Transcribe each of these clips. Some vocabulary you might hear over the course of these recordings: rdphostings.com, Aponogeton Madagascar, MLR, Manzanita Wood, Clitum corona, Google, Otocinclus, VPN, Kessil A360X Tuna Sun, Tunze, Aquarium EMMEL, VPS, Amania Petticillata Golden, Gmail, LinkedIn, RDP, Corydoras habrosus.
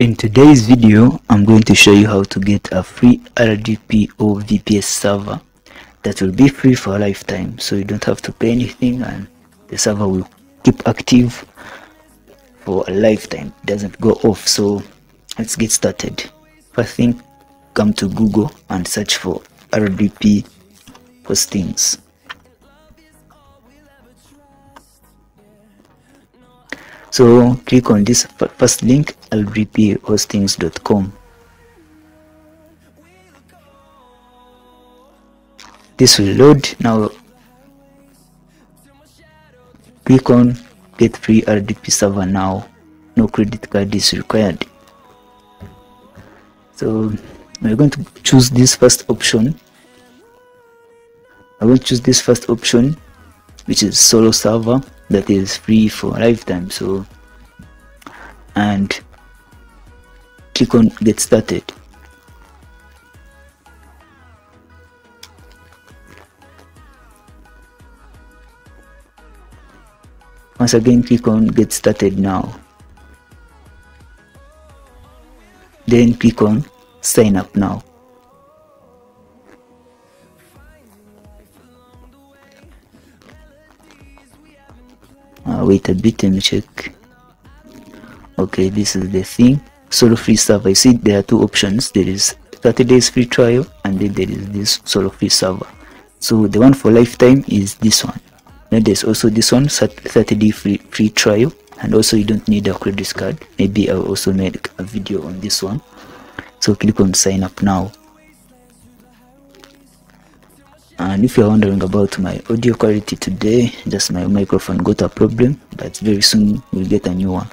In today's video, I'm going to show you how to get a free RDP or VPS server that will be free for a lifetime, so you don't have to pay anything and the server will keep active for a lifetime. It doesn't go off. So let's get started. First thing, come to Google and search for RDP hostings. So click on this first link, rdphostings.com. This will load. Now click on get free RDP server now. No credit card is required. So we're going to choose this first option. I will choose this first option, which is solo server that is free for a lifetime. So and click on get started. Once again, click on get started now, then click on sign up now. Wait a bit and check. Okay, this is the thing. Solo free server. You see there are two options. There is 30 days free trial, and then there is this solo free server. So the one for lifetime is this one. Now there's also this one, 30-day free trial, and also you don't need a credit card. Maybe I'll also make a video on this one. So click on sign up now. And if you're wondering about my audio quality today, just my microphone got a problem, but very soon we'll get a new one.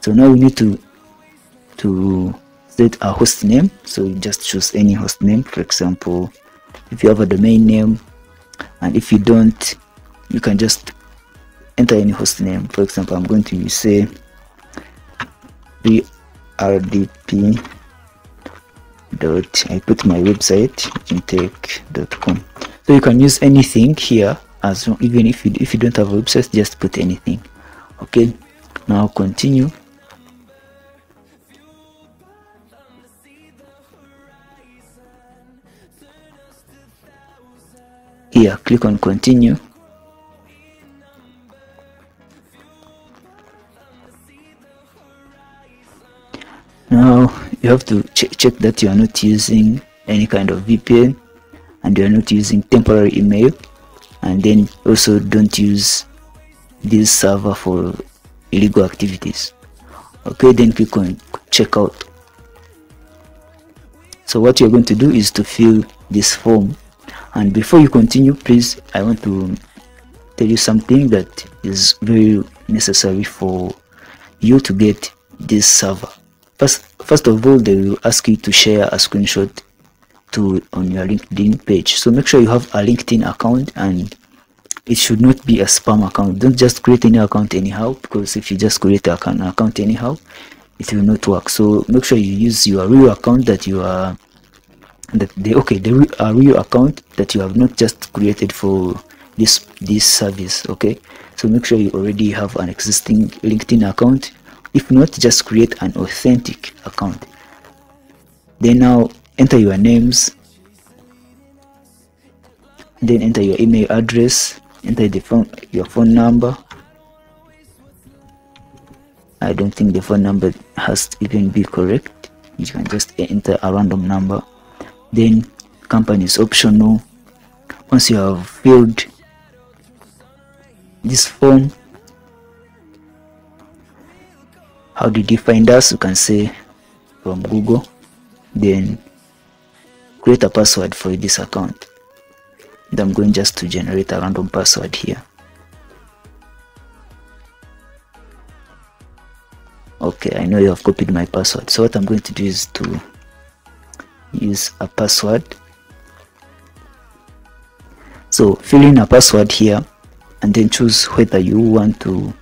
So now we need to set a host name. So you just choose any host name. For example, if you have a domain name, and if you don't, you can just enter any host name. For example, I'm going to say rdp. I put my website intake.com. So you can use anything here, as even if you don't have a website, just put anything. Okay, now continue. Here, click on continue. Now you have to check that you are not using any kind of VPN, and you are not using temporary email, and then also don't use this server for illegal activities. Okay, then click on checkout. So what you're going to do is to fill this form. And before you continue, please, I want to tell you something that is very necessary for you to get this server. First of all, they will ask you to share a screenshot on your LinkedIn page. So make sure you have a LinkedIn account, and it should not be a spam account. Don't just create any account anyhow, because if you just create an account anyhow, it will not work. So make sure you use your real account a real account that you have not just created for this service. Okay, so make sure you already have an existing LinkedIn account. If not, just create an authentic account. Then now enter your names, then enter your email address, enter your phone number. I don't think the phone number has to even be correct. You can just enter a random number. Then company is optional. Once you have filled this form, how did you find us? You can say from Google. Then create a password for this account, and I'm going just to generate a random password here. Okay, I know you have copied my password, so what I'm going to do is to use a password. So fill in a password here, and then choose whether you want to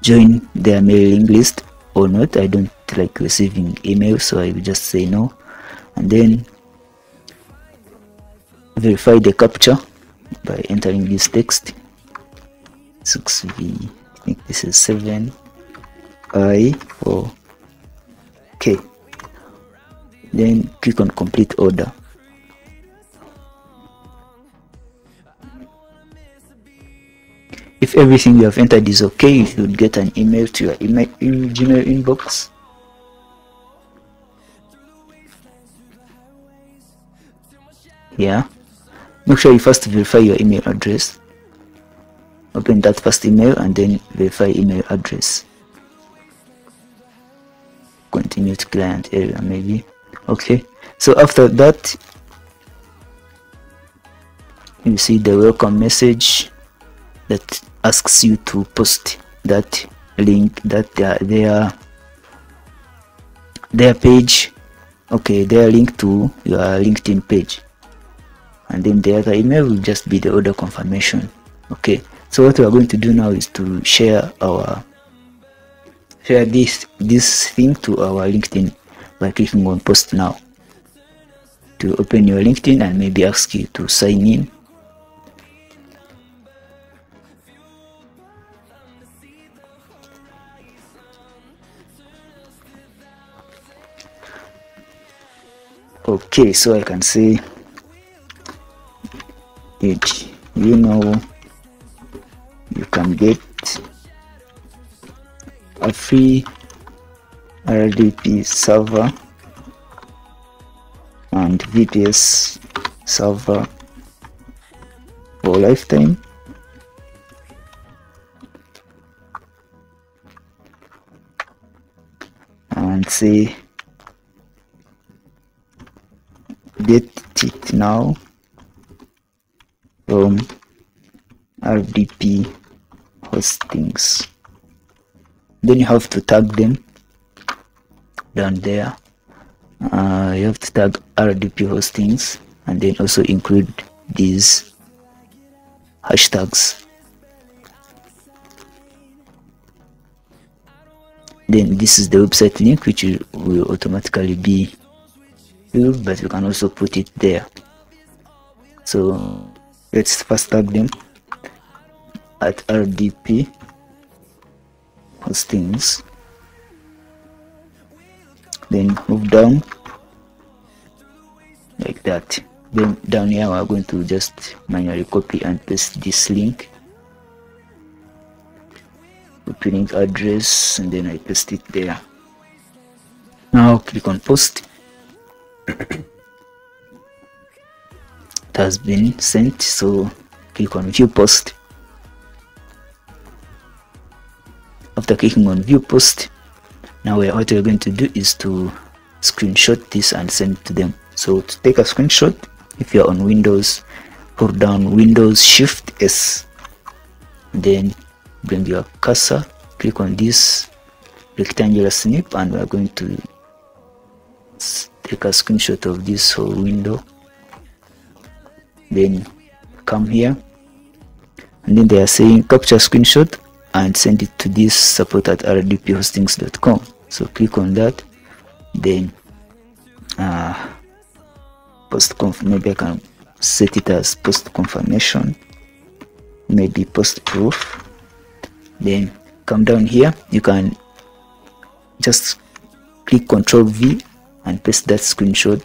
join their mailing list or not. I don't like receiving email, so I will just say no. And then verify the captcha by entering this text 6V, I think this is 7I4K. Then click on complete order. If everything you have entered is okay, you should get an email to your Gmail inbox. Here, make sure you first verify your email address. Open that first email and then verify email address. Continue to client area, maybe. Okay, so after that, you see the welcome message that asks you to post that link, that their page, okay, their link to your LinkedIn page. And then the other email will just be the order confirmation. Okay, so what we are going to do now is to share this thing to our LinkedIn by clicking on post now. To open your LinkedIn and maybe ask you to sign in. Okay, so I can say it, you know, you can get a free RDP server and VPS server for lifetime. And say get it now from RDP Hostings. Then you have to tag them down there. You have to tag RDP Hostings and then also include these hashtags. Then this is the website link, which will automatically be filled, but you can also put it there. So let's first tag them at RDP Hostings, then move down like that. Then down here we are going to just manually copy and paste this link, copy link address, and then I paste it there. Now click on post. It has been sent, so click on view post. After clicking on view post, now what we're going to do is to screenshot this and send to them. So to take a screenshot, if you're on Windows, hold down Windows Shift S, then bring your cursor, click on this rectangular snip, and we're going to take a screenshot of this whole window. Then come here, and then they are saying capture screenshot and send it to this support@rdphostings.com. so click on that, then post conf, maybe I can set it as post confirmation, maybe post proof. Then come down here, you can just click Ctrl+V and paste that screenshot.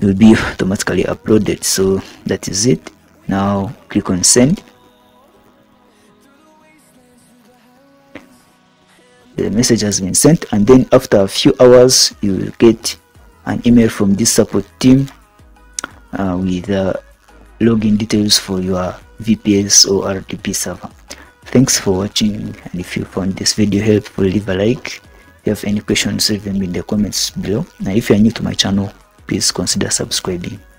It will be automatically uploaded. So that is it. Now click on send. The message has been sent, and then after a few hours you will get an email from this support team with login details for your VPS or RDP server. Thanks for watching, and if you found this video helpful, leave a like. If you have any questions, leave them in the comments below. Now if you are new to my channel, please consider subscribing.